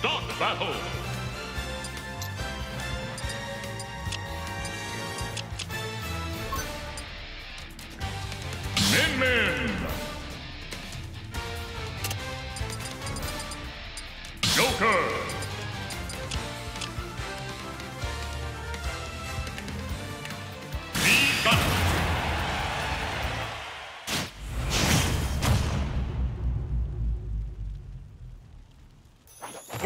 Start battle! Min Min! Joker!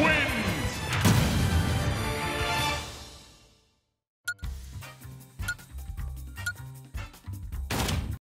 Win!